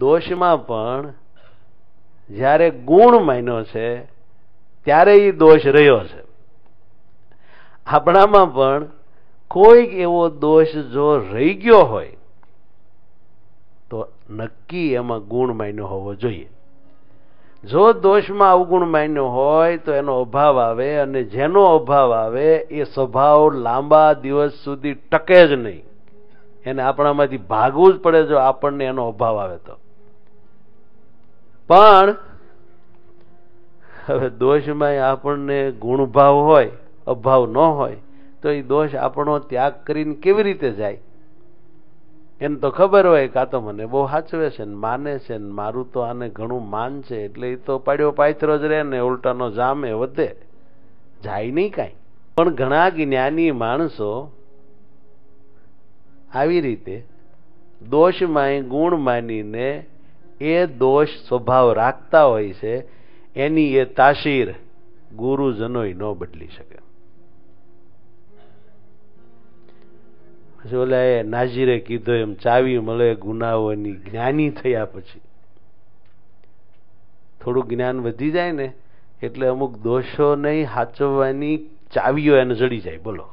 દોષમાં પણ જ્યારે ગુણ માન્યો છે ત્યારે એ દોષ રહ્યો છે. આપણામાં પણ કોઈક એવો દોષ જો રહી ગયો હોય તો નક્કી એમાં ગુણ માન્યો હોવો જોઈએ. જો દોષમાં અવગુણ માન્યો હોય તો એનો અભાવ આવે, અને જેનો અભાવ આવે એ સ્વભાવ લાંબા દિવસ સુધી ટકે જ નહીં, એને આપણામાંથી ભાગવું જ પડે જો આપણને એનો અભાવ આવે તો. પણ હવે દોષમાં આપણને ગુણભાવ હોય, અભાવ ન હોય, તો એ દોષ આપણો ત્યાગ કરીને કેવી રીતે જાય એને તો ખબર હોય કે આ તો મને બહુ સાચવે છે ને માને છે ને મારું તો આને ઘણું માન છે, એટલે એ તો પાડ્યો પાથરો જ રહે ને ઉલટાનો જામે વધે, જાય નહીં કાંઈ. પણ ઘણા જ્ઞાની માણસો આવી રીતે દોષમાંય ગુણ માનીને એ દોષ સ્વભાવ રાખતા હોય છે, એની એ તાસીર ગુરુજનોય ન બદલી શકે. પછી ઓલા એ નાજીરે કીધો એમ ચાવી મળે ગુનાઓની, જ્ઞાની થયા પછી થોડું જ્ઞાન વધી જાય ને એટલે અમુક દોષોને સાચવવાની ચાવીઓ એને જડી જાય. બોલો.